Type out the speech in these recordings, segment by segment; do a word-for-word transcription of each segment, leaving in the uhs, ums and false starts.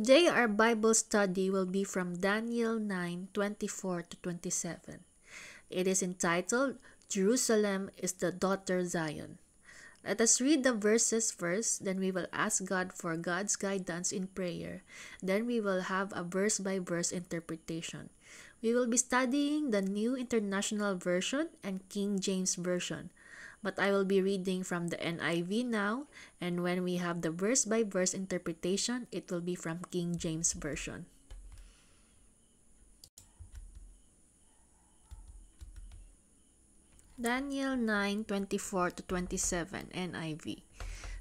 Today our Bible study will be from Daniel nine, twenty-four to twenty-seven. It is entitled, Jerusalem is the Daughter Zion. Let us read the verses first, then we will ask God for God's guidance in prayer. Then we will have a verse-by-verse interpretation. We will be studying the New International Version and King James Version. But I will be reading from the N I V now, and when we have the verse-by-verse interpretation, it will be from King James Version. Daniel nine, twenty-four to twenty-seven, N I V.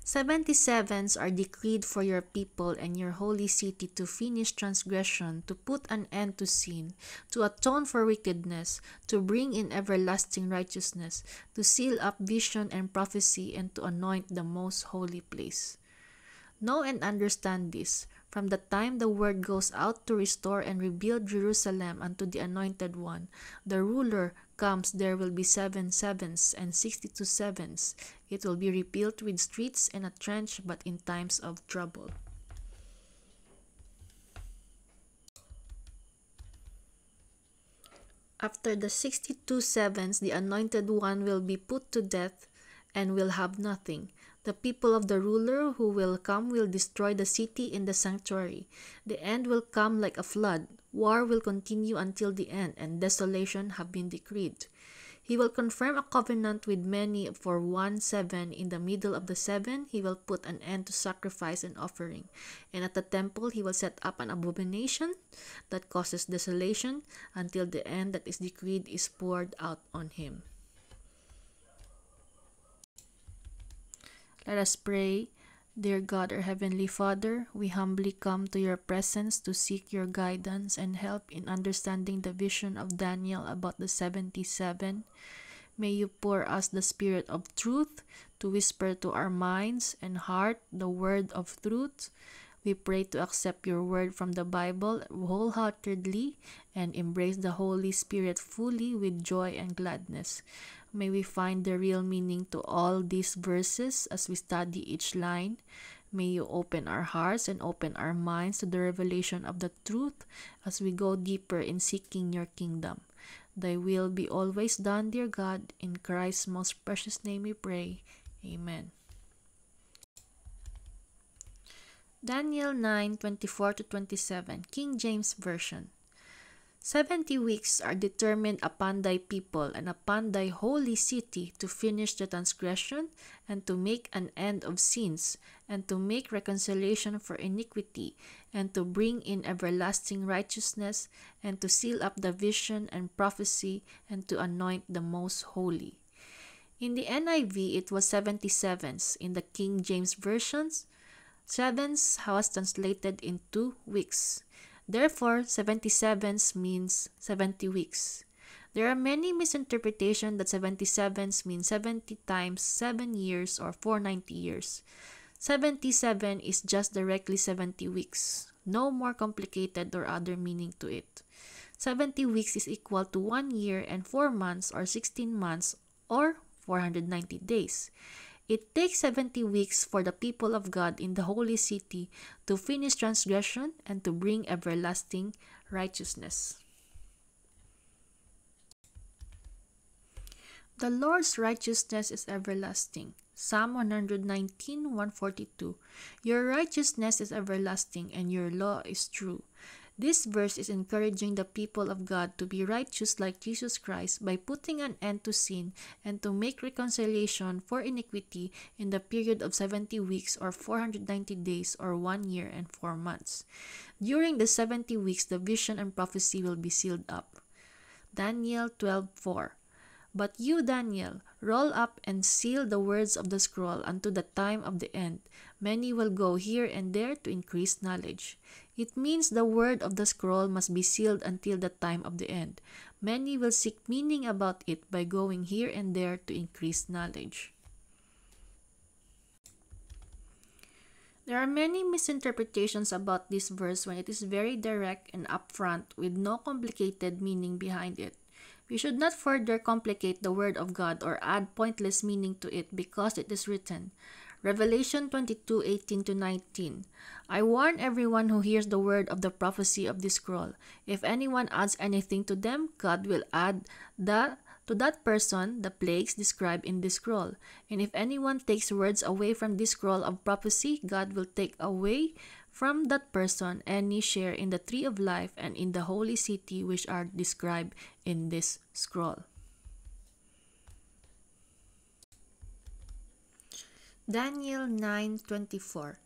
Seventy-sevens are decreed for your people and your holy city to finish transgression, to put an end to sin, to atone for wickedness, to bring in everlasting righteousness, to seal up vision and prophecy, and to anoint the most holy place. Know and understand this. From the time the word goes out to restore and rebuild Jerusalem unto the Anointed One, the ruler comes, there will be seven sevens and sixty-two sevens. It will be rebuilt with streets and a trench, but in times of trouble. After the sixty-two sevens, the Anointed One will be put to death and will have nothing. The people of the ruler who will come will destroy the city and the sanctuary. The end will come like a flood. War will continue until the end, and desolation have been decreed. He will confirm a covenant with many for one seven. In the middle of the seven, he will put an end to sacrifice and offering. And at the temple, he will set up an abomination that causes desolation until the end that is decreed is poured out on him. Let us pray. Dear God, our Heavenly Father, we humbly come to your presence to seek your guidance and help in understanding the vision of Daniel about the seventy-seven. May you pour us the spirit of truth to whisper to our minds and heart the word of truth. We pray to accept your word from the Bible wholeheartedly and embrace the Holy Spirit fully with joy and gladness. May we find the real meaning to all these verses as we study each line. May you open our hearts and open our minds to the revelation of the truth as we go deeper in seeking your kingdom. Thy will be always done, dear God. In Christ's most precious name we pray. Amen. Daniel nine, twenty-four to twenty-seven, King James Version. Seventy weeks are determined upon thy people and upon thy holy city to finish the transgression and to make an end of sins and to make reconciliation for iniquity and to bring in everlasting righteousness and to seal up the vision and prophecy and to anoint the most holy. In the N I V, it was seventy-sevens. In the King James Versions, sevens was translated into weeks. Therefore, seventy-sevens means seventy weeks. There are many misinterpretations that seventy-sevens means seventy times seven years or four hundred ninety years. seventy-seven is just directly seventy weeks. No more complicated or other meaning to it. seventy weeks is equal to one year and four months or sixteen months or four hundred ninety days. It takes seventy weeks for the people of God in the holy city to finish transgression and to bring everlasting righteousness. The Lord's righteousness is everlasting. Psalm one nineteen, one forty-two. Your righteousness is everlasting and your law is true. This verse is encouraging the people of God to be righteous like Jesus Christ by putting an end to sin and to make reconciliation for iniquity in the period of seventy weeks or four hundred ninety days or one year and four months. During the seventy weeks, the vision and prophecy will be sealed up. Daniel twelve, four. But you, Daniel, roll up and seal the words of the scroll unto the time of the end. Many will go here and there to increase knowledge. It means the word of the scroll must be sealed until the time of the end. Many will seek meaning about it by going here and there to increase knowledge. There are many misinterpretations about this verse when it is very direct and upfront with no complicated meaning behind it. We should not further complicate the word of God or add pointless meaning to it because it is written. Revelation twenty-two, eighteen to nineteen. I warn everyone who hears the word of the prophecy of this scroll. If anyone adds anything to them, God will add the to that person the plagues described in this scroll. And if anyone takes words away from this scroll of prophecy, God will take away from that person any share in the tree of life and in the holy city which are described in this scroll. Daniel nine twenty-four.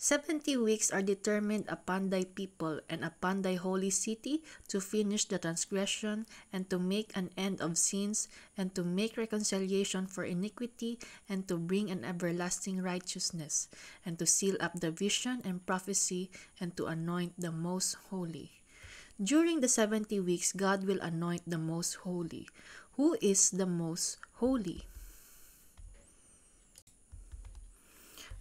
Seventy weeks are determined upon thy people and upon thy holy city to finish the transgression and to make an end of sins and to make reconciliation for iniquity and to bring an everlasting righteousness and to seal up the vision and prophecy and to anoint the most holy. During the seventy weeks, God will anoint the most holy. Who is the most holy?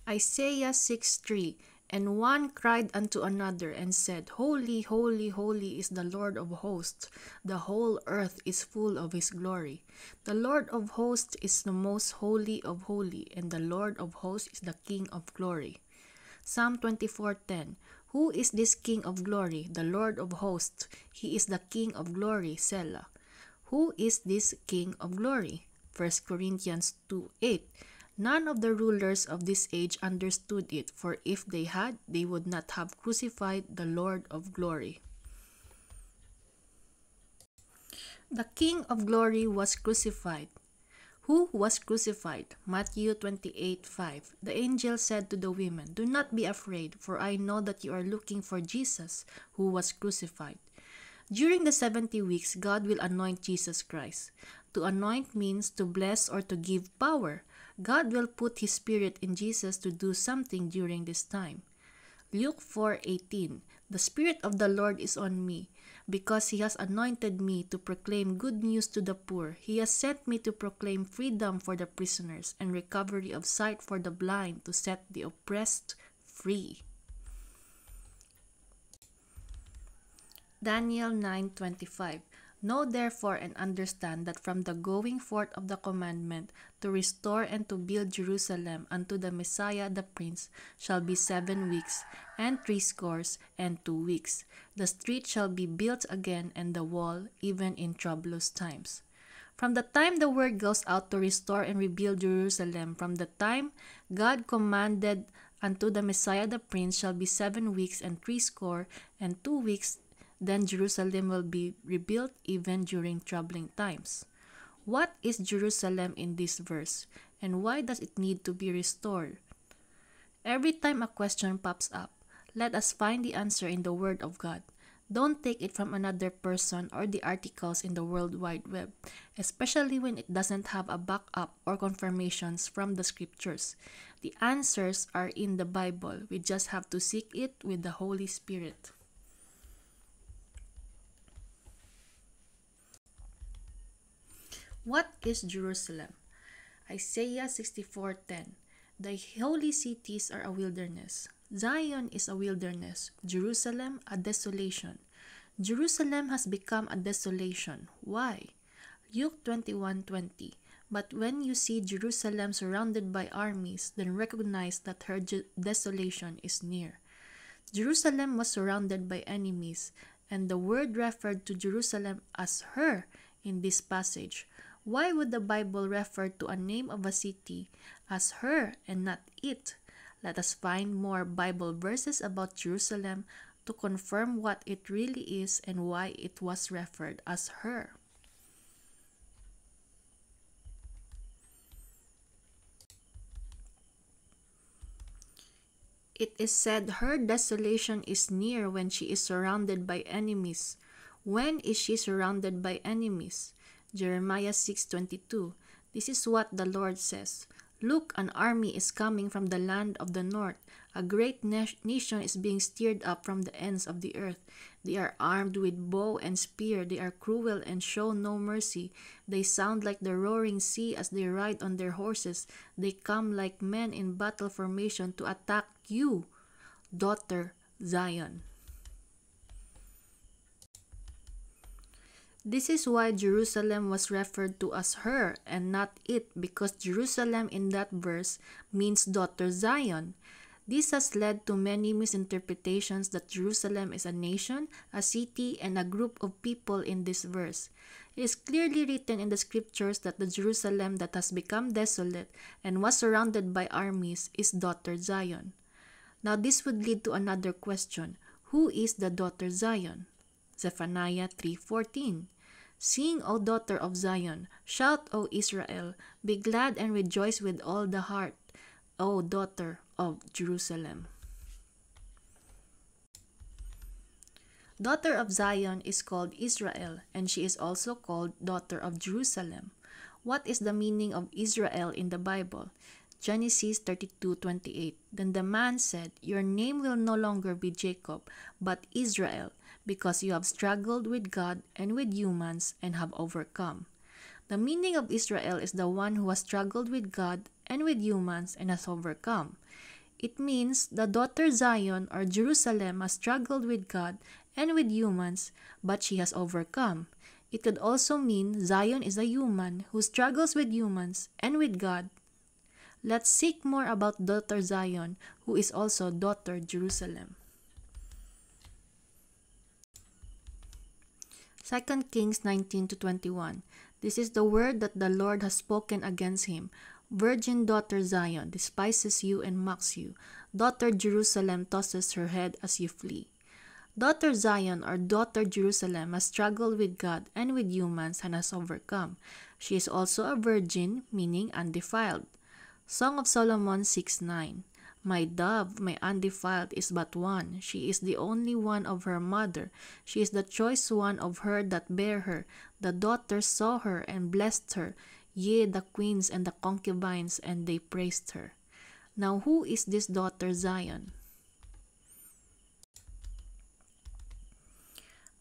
Isaiah six three. And one cried unto another and said, Holy, holy, holy is the Lord of hosts. The whole earth is full of his glory. The Lord of hosts is the most holy of holy, and the Lord of hosts is the King of glory. Psalm twenty-four ten. Who is this King of glory? The Lord of hosts. He is the King of glory. Selah. Who is this King of glory? First Corinthians two eight. None of the rulers of this age understood it, for if they had, they would not have crucified the Lord of glory. The King of glory was crucified. Who was crucified? Matthew twenty-eight five. The angel said to the women, Do not be afraid, for I know that you are looking for Jesus, who was crucified. During the seventy weeks, God will anoint Jesus Christ. To anoint means to bless or to give power. God will put His Spirit in Jesus to do something during this time. Luke four eighteen. The Spirit of the Lord is on me, because He has anointed me to proclaim good news to the poor. He has sent me to proclaim freedom for the prisoners and recovery of sight for the blind, to set the oppressed free. Daniel nine twenty-five. Know therefore and understand that from the going forth of the commandment to restore and to build Jerusalem unto the Messiah the Prince shall be seven weeks and threescore and two weeks. The street shall be built again and the wall, even in troublous times. From the time the word goes out to restore and rebuild Jerusalem, from the time God commanded unto the Messiah the Prince shall be seven weeks and threescore and two weeks. Then Jerusalem will be rebuilt even during troubling times. What is Jerusalem in this verse, and why does it need to be restored? Every time a question pops up, let us find the answer in the Word of God. Don't take it from another person or the articles in the World Wide Web, especially when it doesn't have a backup or confirmations from the Scriptures. The answers are in the Bible. We just have to seek it with the Holy Spirit. What is Jerusalem? Isaiah sixty-four ten. The holy cities are a wilderness. Zion is a wilderness. Jerusalem, a desolation. Jerusalem has become a desolation. Why? Luke twenty-one twenty. But when you see Jerusalem surrounded by armies, then recognize that her desolation is near. Jerusalem was surrounded by enemies, and the word referred to Jerusalem as her in this passage. Why would the Bible refer to a name of a city as her and not it? Let us find more Bible verses about Jerusalem to confirm what it really is and why it was referred as her. It is said her desolation is near when she is surrounded by enemies. When is she surrounded by enemies? Jeremiah six twenty-two. This is what the Lord says. Look, an army is coming from the land of the north. A great nation is being stirred up from the ends of the earth. They are armed with bow and spear. They are cruel and show no mercy. They sound like the roaring sea as they ride on their horses. They come like men in battle formation to attack you, Daughter Zion. This is why Jerusalem was referred to as her and not it, because Jerusalem in that verse means Daughter Zion. This has led to many misinterpretations that Jerusalem is a nation, a city, and a group of people in this verse. It is clearly written in the scriptures that the Jerusalem that has become desolate and was surrounded by armies is Daughter Zion. Now this would lead to another question. Who is the Daughter Zion? Zephaniah three fourteen. Sing, O daughter of Zion, shout, O Israel, be glad and rejoice with all the heart, O daughter of Jerusalem. Daughter of Zion is called Israel, and she is also called Daughter of Jerusalem. What is the meaning of Israel in the Bible? Genesis thirty-two twenty-eight. Then the man said, "Your name will no longer be Jacob, but Israel, because you have struggled with God and with humans and have overcome." The meaning of Israel is the one who has struggled with God and with humans and has overcome. It means the Daughter Zion or Jerusalem has struggled with God and with humans, but she has overcome. It could also mean Zion is a human who struggles with humans and with God. Let's seek more about Daughter Zion, who is also Daughter Jerusalem. Second Kings nineteen to twenty-one. This is the word that the Lord has spoken against him. Virgin Daughter Zion despises you and mocks you. Daughter Jerusalem tosses her head as you flee. Daughter Zion or Daughter Jerusalem has struggled with God and with humans and has overcome. She is also a virgin, meaning undefiled. Song of Solomon six nine. My dove, my undefiled, is but one. She is the only one of her mother. She is the choice one of her that bare her. The daughters saw her and blessed her. Yea, the queens and the concubines, and they praised her. Now who is this Daughter Zion?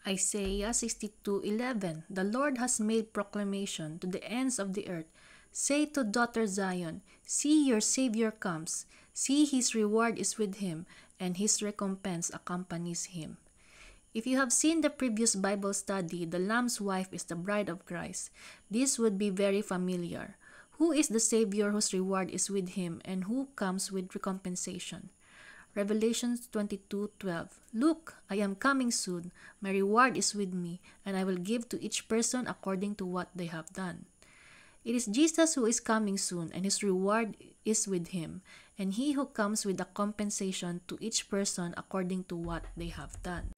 Isaiah sixty-two eleven. The Lord has made proclamation to the ends of the earth. Say to Daughter Zion, see your Savior comes, see his reward is with him, and his recompense accompanies him. If you have seen the previous Bible study, the Lamb's wife is the Bride of Christ. This would be very familiar. Who is the Savior whose reward is with him, and who comes with recompensation? Revelation twenty-two twelve. Look, I am coming soon, my reward is with me, and I will give to each person according to what they have done. It is Jesus who is coming soon, and his reward is with him, and he who comes with a compensation to each person according to what they have done.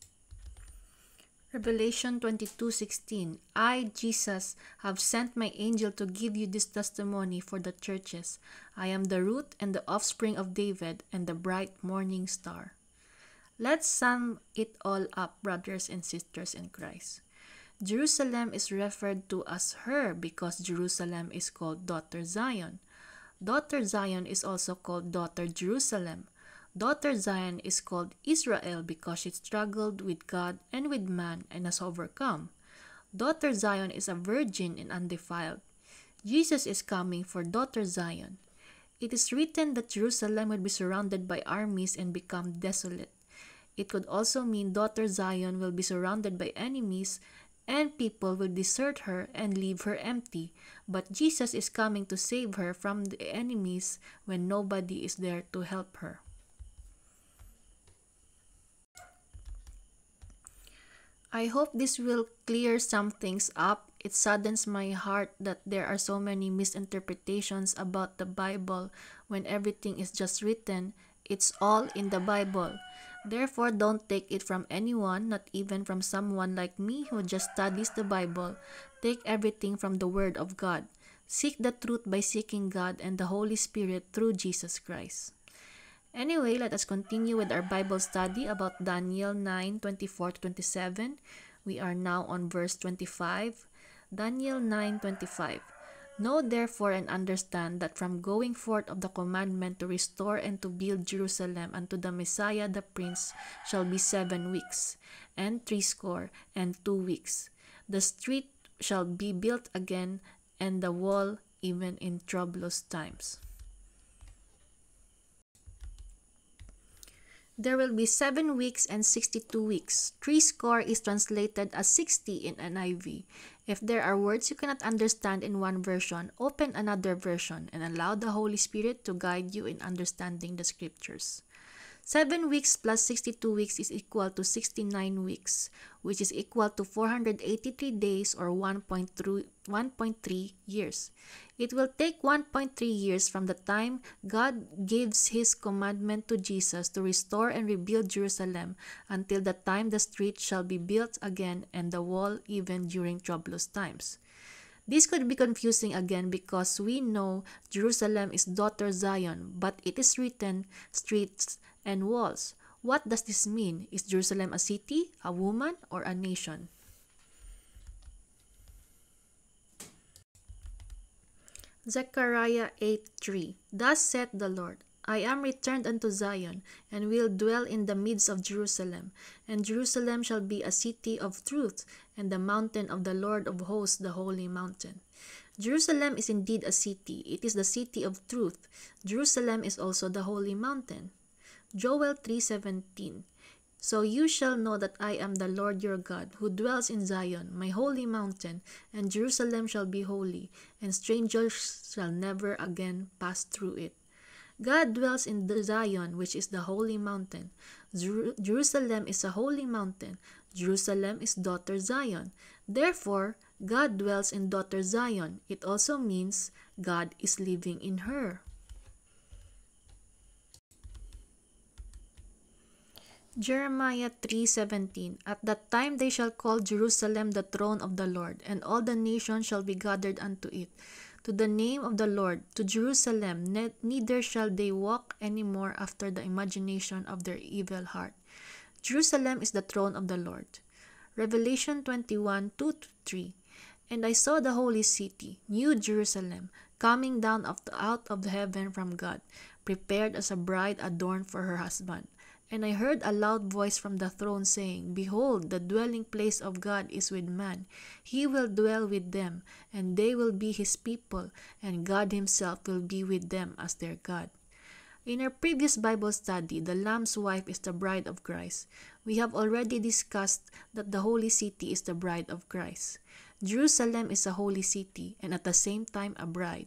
Revelation twenty-two sixteen. I, Jesus, have sent my angel to give you this testimony for the churches. I am the root and the offspring of David and the bright morning star. Let's sum it all up, brothers and sisters in Christ. Jerusalem is referred to as her because Jerusalem is called Daughter Zion. Daughter Zion is also called Daughter Jerusalem. Daughter Zion is called Israel because she struggled with God and with man and has overcome. Daughter Zion is a virgin and undefiled. Jesus is coming for Daughter Zion. It is written that Jerusalem will be surrounded by armies and become desolate. It could also mean Daughter Zion will be surrounded by enemies, and people will desert her and leave her empty. But Jesus is coming to save her from the enemies when nobody is there to help her. I hope this will clear some things up. It saddens my heart that there are so many misinterpretations about the Bible when everything is just written. It's all in the Bible. Therefore, don't take it from anyone, not even from someone like me who just studies the Bible. Take everything from the Word of God. Seek the truth by seeking God and the Holy Spirit through Jesus Christ. Anyway, let us continue with our Bible study about Daniel nine twenty-four to twenty-seven. We are now on verse twenty-five. Daniel nine twenty-five. Know therefore and understand that from going forth of the commandment to restore and to build Jerusalem unto the Messiah the Prince shall be seven weeks, and threescore and two weeks. The street shall be built again, and the wall even in troublous times. there will be seven weeks and sixty-two weeks. Three score is translated as sixty in N I V. If there are words you cannot understand in one version, open another version and allow the Holy Spirit to guide you in understanding the scriptures. seven weeks plus sixty-two weeks is equal to sixty-nine weeks, which is equal to four hundred eighty-three days or one point three years. It will take one point three years from the time God gives His commandment to Jesus to restore and rebuild Jerusalem until the time the street shall be built again and the wall, even during troublous times. This could be confusing again because we know Jerusalem is Daughter Zion, but it is written streets and walls. What does this mean? Is Jerusalem a city, a woman, or a nation? Zechariah eight three. Thus saith the Lord, I am returned unto Zion, and will dwell in the midst of Jerusalem. And Jerusalem shall be a city of truth, and the mountain of the Lord of hosts, the holy mountain. Jerusalem is indeed a city. It is the city of truth. Jerusalem is also the holy mountain. Joel three seventeen. So you shall know that I am the Lord your God, who dwells in Zion, my holy mountain, and Jerusalem shall be holy, and strangers shall never again pass through it. God dwells in the Zion, which is the holy mountain. Jer- Jerusalem is a holy mountain. Jerusalem is Daughter Zion. Therefore, God dwells in Daughter Zion. It also means God is living in her. Jeremiah three seventeen. At that time they shall call Jerusalem the throne of the Lord, and all the nations shall be gathered unto it. To the name of the Lord, to Jerusalem, ne- neither shall they walk any more after the imagination of their evil heart. Jerusalem is the throne of the Lord. Revelation twenty-one two to three. And I saw the holy city, New Jerusalem, coming down of the, out of heaven from God, prepared as a bride adorned for her husband. And I heard a loud voice from the throne saying, Behold, the dwelling place of God is with man. He will dwell with them, and they will be His people, and God Himself will be with them as their God. In our previous Bible study, the Lamb's wife is the Bride of Christ. We have already discussed that the holy city is the Bride of Christ. Jerusalem is a holy city, and at the same time a bride.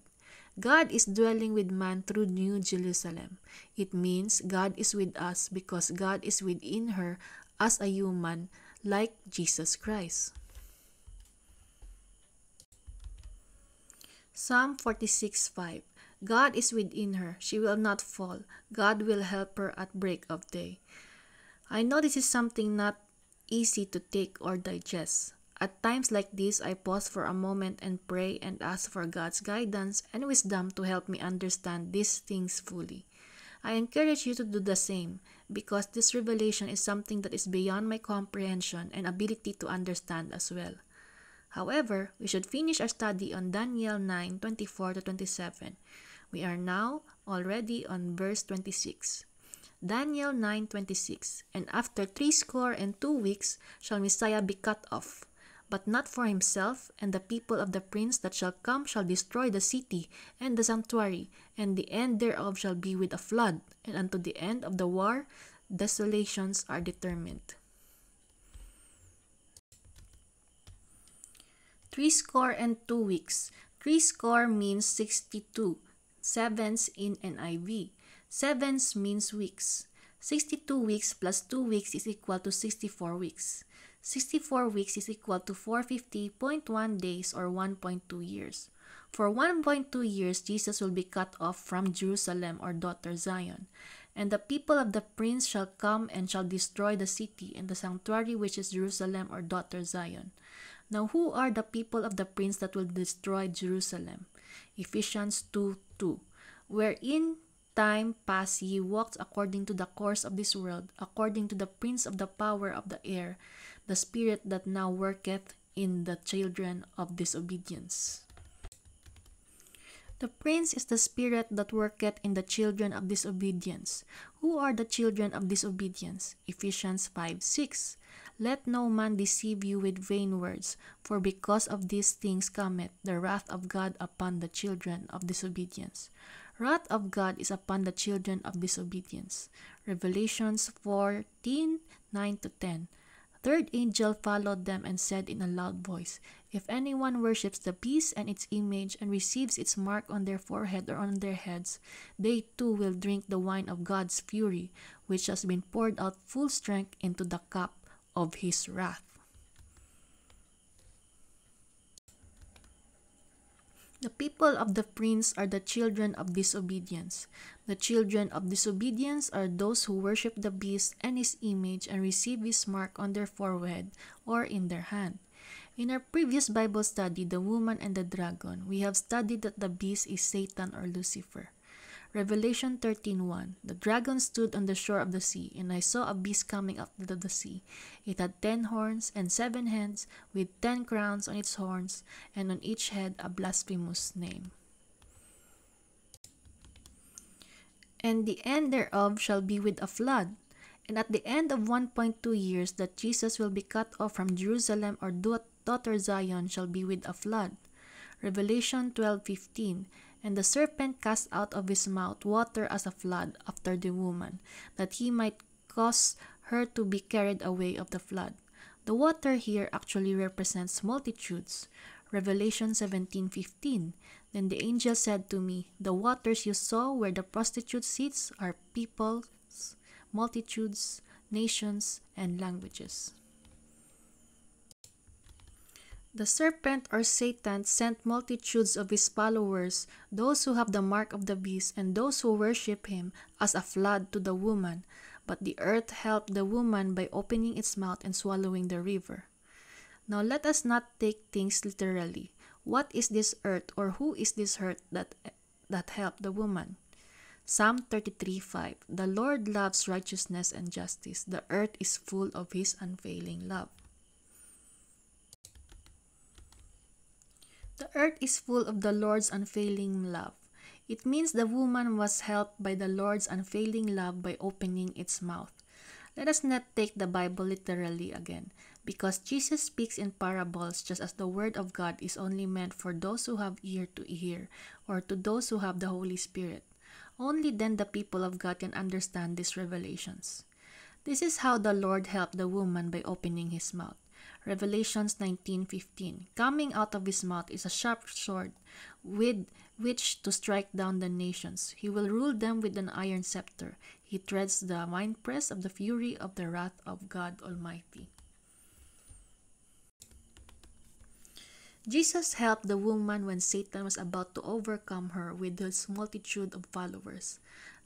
God is dwelling with man through New Jerusalem. It means God is with us because God is within her as a human, like Jesus Christ. Psalm forty-six five. God is within her. She will not fall. God will help her at break of day. I know this is something not easy to take or digest. At times like this, I pause for a moment and pray and ask for God's guidance and wisdom to help me understand these things fully. I encourage you to do the same because this revelation is something that is beyond my comprehension and ability to understand as well. However, we should finish our study on Daniel nine twenty-four to twenty-seven. We are now already on verse twenty-six. Daniel nine twenty-six. And after threescore and two weeks shall Messiah be cut off, but not for himself, and the people of the prince that shall come shall destroy the city and the sanctuary, and the end thereof shall be with a flood, and unto the end of the war, desolations are determined. Threescore and two weeks. Threescore means sixty-two, sevens in N I V. Sevens means weeks. sixty-two weeks plus two weeks is equal to sixty-four weeks. sixty-four weeks is equal to four hundred fifty point one days or one point two years. For one point two years, Jesus will be cut off from Jerusalem or Daughter Zion. And the people of the prince shall come and shall destroy the city and the sanctuary which is Jerusalem or Daughter Zion. Now who are the people of the prince that will destroy Jerusalem? Ephesians two two. Wherein time past ye walked according to the course of this world, according to the prince of the power of the air, the spirit that now worketh in the children of disobedience. The prince is the spirit that worketh in the children of disobedience. Who are the children of disobedience? Ephesians five six. Let no man deceive you with vain words, for because of these things cometh the wrath of God upon the children of disobedience. wrath of God is upon the children of disobedience. Revelations fourteen, nine to ten. Third angel followed them and said in a loud voice, "If anyone worships the beast and its image and receives its mark on their forehead or on their heads, they too will drink the wine of God's fury, which has been poured out full strength into the cup of his wrath." The people of the prince are the children of disobedience. The children of disobedience are those who worship the beast and his image and receive his mark on their forehead or in their hand. In our previous Bible study, The Woman and the Dragon, we have studied that the beast is Satan or Lucifer. Revelation thirteen one, "The dragon stood on the shore of the sea, and I saw a beast coming up out of the sea. It had ten horns and seven heads, with ten crowns on its horns, and on each head a blasphemous name. And the end thereof shall be with a flood. And at the end of one point two years that Jesus will be cut off from Jerusalem, or Daughter Zion shall be with a flood." Revelation twelve fifteen, "And the serpent cast out of his mouth water as a flood after the woman, that he might cause her to be carried away of the flood." The water here actually represents multitudes. Revelation seventeen fifteen, "Then the angel said to me, the waters you saw where the prostitute sits are peoples, multitudes, nations, and languages." The serpent or Satan sent multitudes of his followers, those who have the mark of the beast and those who worship him, as a flood to the woman. But the earth helped the woman by opening its mouth and swallowing the river. Now let us not take things literally. What is this earth, or who is this earth that, that helped the woman? Psalm thirty-three five, "The Lord loves righteousness and justice. The earth is full of his unfailing love." The earth is full of the Lord's unfailing love. It means the woman was helped by the Lord's unfailing love by opening its mouth. Let us not take the Bible literally again, because Jesus speaks in parables, just as the Word of God is only meant for those who have ear to hear, or to those who have the Holy Spirit. Only then the people of God can understand these revelations. This is how the Lord helped the woman by opening his mouth. Revelations nineteen fifteen, "Coming out of his mouth is a sharp sword, with which to strike down the nations. He will rule them with an iron scepter. He treads the winepress of the fury of the wrath of God Almighty." Jesus helped the woman when Satan was about to overcome her with his multitude of followers.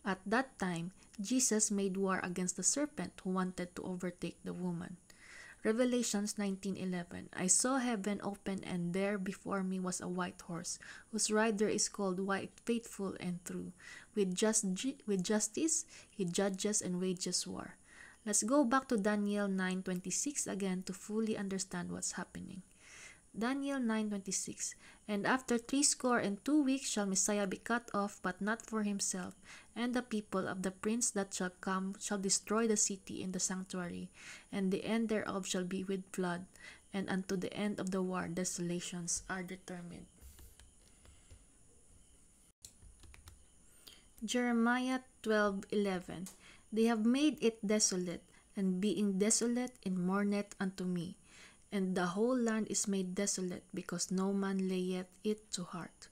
At that time, Jesus made war against the serpent who wanted to overtake the woman. Revelations nineteen eleven, "I saw heaven open, and there before me was a white horse, whose rider is called White, Faithful and True. With, just, with justice, he judges and wages war." Let's go back to Daniel nine twenty-six again to fully understand what's happening. Daniel nine twenty-six, "And after threescore and two weeks shall Messiah be cut off, but not for himself. And the people of the prince that shall come shall destroy the city and the sanctuary, and the end thereof shall be with flood, and unto the end of the war desolations are determined." Jeremiah twelve eleven, "They have made it desolate, and being desolate, it mourneth unto me. And the whole land is made desolate, because no man layeth it to heart."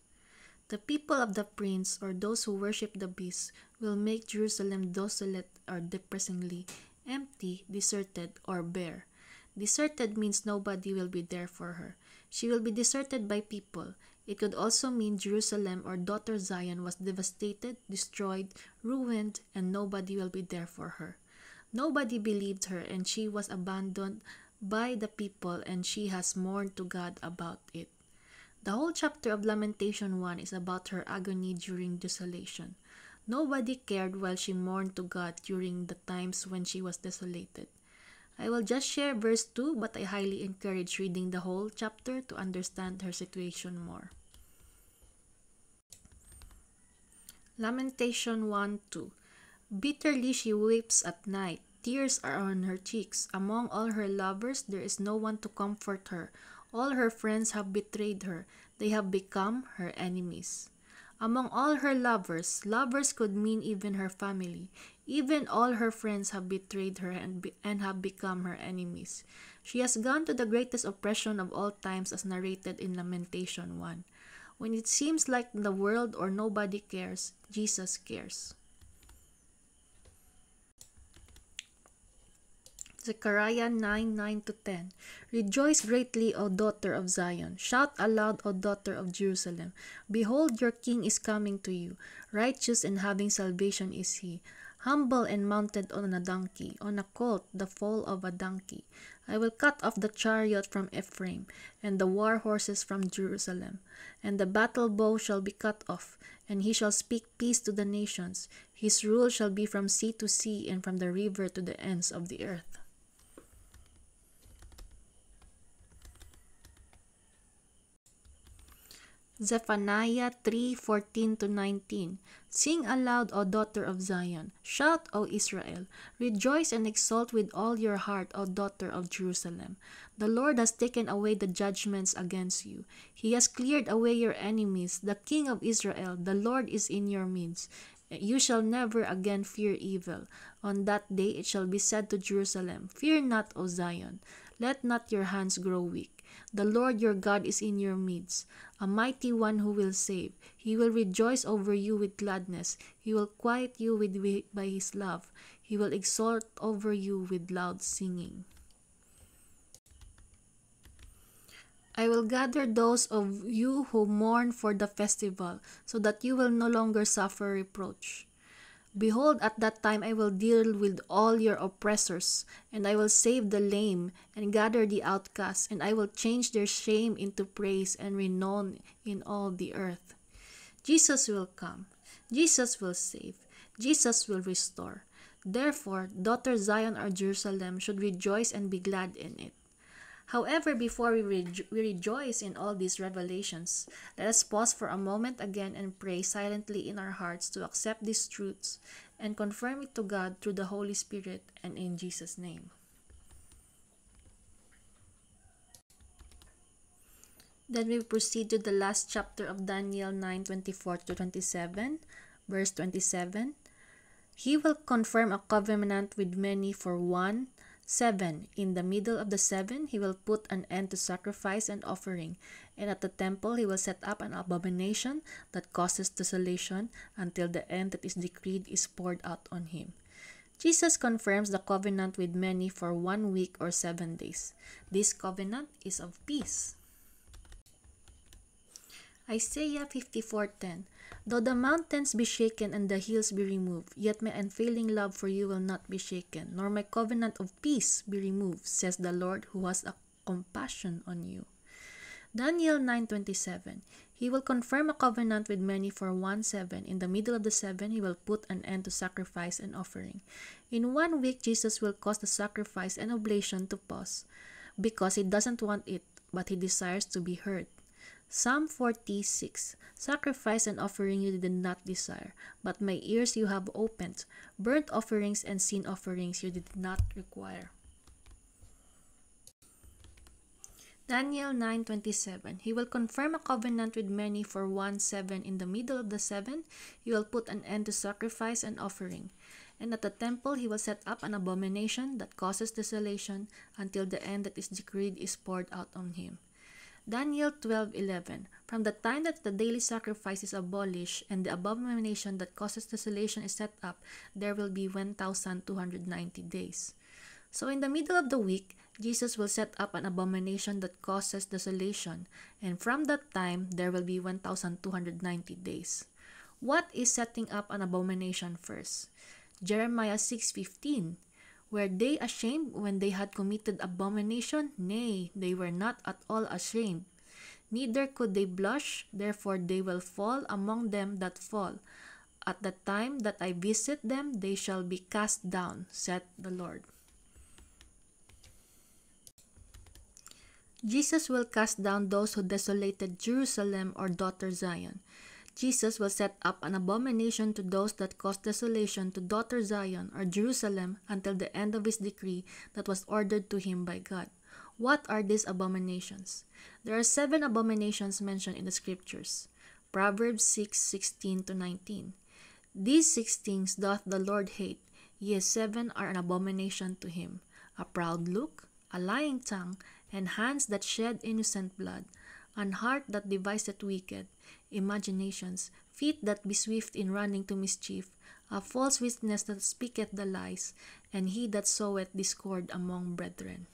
The people of the prince, or those who worship the beast, will make Jerusalem desolate or depressingly empty, deserted, or bare. Deserted means nobody will be there for her. She will be deserted by people. It could also mean Jerusalem, or Daughter Zion, was devastated, destroyed, ruined, and nobody will be there for her. Nobody believed her, and she was abandoned by the people, and she has mourned to God about it. The whole chapter of Lamentation one is about her agony during desolation. Nobody cared while she mourned to God during the times when she was desolated. I will just share verse two, but I highly encourage reading the whole chapter to understand her situation more. Lamentation one two, "Bitterly she weeps at night. Tears are on her cheeks. Among all her lovers, there is no one to comfort her. All her friends have betrayed her. They have become her enemies." Among all her lovers, lovers could mean even her family. Even all her friends have betrayed her and, be- and have become her enemies. She has gone to the greatest oppression of all times as narrated in Lamentation one. When it seems like the world or nobody cares, Jesus cares. Zechariah nine nine to ten. Rejoice greatly, O daughter of Zion. Shout aloud, O daughter of Jerusalem. Behold, your king is coming to you. Righteous and having salvation is he. Humble and mounted on a donkey, on a colt, the foal of a donkey. I will cut off the chariot from Ephraim, and the war horses from Jerusalem. And the battle bow shall be cut off, and he shall speak peace to the nations. His rule shall be from sea to sea, and from the river to the ends of the earth. Zephaniah three fourteen to nineteen. Sing aloud, O daughter of Zion. Shout, O Israel. Rejoice and exult with all your heart, O daughter of Jerusalem. The Lord has taken away the judgments against you. He has cleared away your enemies. The King of Israel, the Lord, is in your midst. You shall never again fear evil. On that day it shall be said to Jerusalem, Fear not, O Zion. Let not your hands grow weak. The Lord your God is in your midst, a mighty one who will save. He will rejoice over you with gladness. He will quiet you with, with by his love. He will exult over you with loud singing. I will gather those of you who mourn for the festival, so that you will no longer suffer reproach. Behold, at that time I will deal with all your oppressors, and I will save the lame, and gather the outcasts, and I will change their shame into praise and renown in all the earth. Jesus will come. Jesus will save. Jesus will restore. Therefore, daughter Zion or Jerusalem should rejoice and be glad in it. However, before we, rejo- we rejoice in all these revelations, let us pause for a moment again and pray silently in our hearts to accept these truths and confirm it to God through the Holy Spirit and in Jesus' name. Then we proceed to the last chapter of Daniel nine twenty-four to twenty-seven, verse twenty-seven. He will confirm a covenant with many for one. Seven. In the middle of the seven, he will put an end to sacrifice and offering, and at the temple he will set up an abomination that causes desolation until the end that is decreed is poured out on him. Jesus confirms the covenant with many for one week or seven days. This covenant is of peace. Isaiah fifty-four ten. Though the mountains be shaken and the hills be removed, yet my unfailing love for you will not be shaken, nor my covenant of peace be removed, says the Lord who has a compassion on you. Daniel nine twenty-seven. He will confirm a covenant with many for one seven. In the middle of the seven, he will put an end to sacrifice and offering. In one week, Jesus will cause the sacrifice and oblation to pause, because he doesn't want it, but he desires to be heard. Psalm forty-six. Sacrifice and offering you did not desire, but my ears you have opened. Burnt offerings and sin offerings you did not require. Daniel nine twenty-seven. He will confirm a covenant with many for one seven. In the middle of the seven, he will put an end to sacrifice and offering. And at the temple he will set up an abomination that causes desolation until the end that is decreed is poured out on him. Daniel twelve eleven. From the time that the daily sacrifice is abolished and the abomination that causes desolation is set up, there will be one thousand two hundred ninety days. So in the middle of the week, Jesus will set up an abomination that causes desolation, and from that time, there will be one thousand two hundred ninety days. What is setting up an abomination first? Jeremiah six fifteen. Were they ashamed when they had committed abomination? Nay, they were not at all ashamed. Neither could they blush, therefore they will fall among them that fall. At the time that I visit them, they shall be cast down, said the Lord. Jesus will cast down those who desolated Jerusalem or daughter Zion. Jesus will set up an abomination to those that cause desolation to daughter Zion or Jerusalem until the end of his decree that was ordered to him by God. What are these abominations? There are seven abominations mentioned in the scriptures. Proverbs six sixteen to nineteen. These six things doth the Lord hate, yea, seven are an abomination to him: a proud look, a lying tongue, and hands that shed innocent blood, an heart that deviseth wicked imaginations, feet that be swift in running to mischief, a false witness that speaketh the lies, and he that soweth discord among brethren.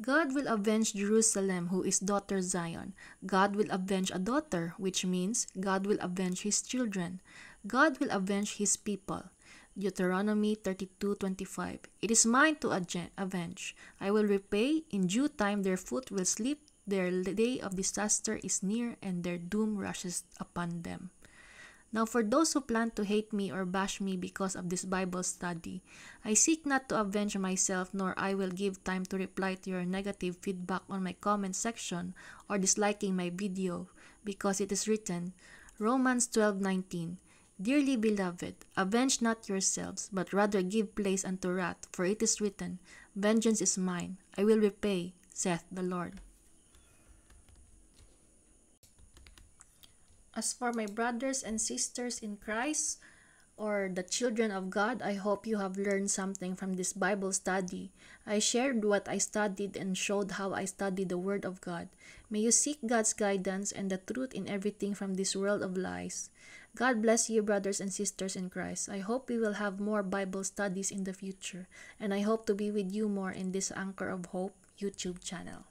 God will avenge Jerusalem, who is daughter Zion. God will avenge a daughter, which means God will avenge his children. God will avenge his people. Deuteronomy thirty-two twenty-five. It is mine to avenge. I will repay in due time. Their foot will slip. Their day of disaster is near, and their doom rushes upon them. Now for those who plan to hate me or bash me because of this Bible study, I seek not to avenge myself, nor I will give time to reply to your negative feedback on my comment section or disliking my video, because it is written, Romans twelve nineteen, Dearly beloved, avenge not yourselves, but rather give place unto wrath, for it is written, Vengeance is mine, I will repay, saith the Lord. As for my brothers and sisters in Christ, or the children of God, I hope you have learned something from this Bible study. I shared what I studied and showed how I studied the Word of God. May you seek God's guidance and the truth in everything from this world of lies. God bless you, brothers and sisters in Christ. I hope we will have more Bible studies in the future, and I hope to be with you more in this Anchor of Hope YouTube channel.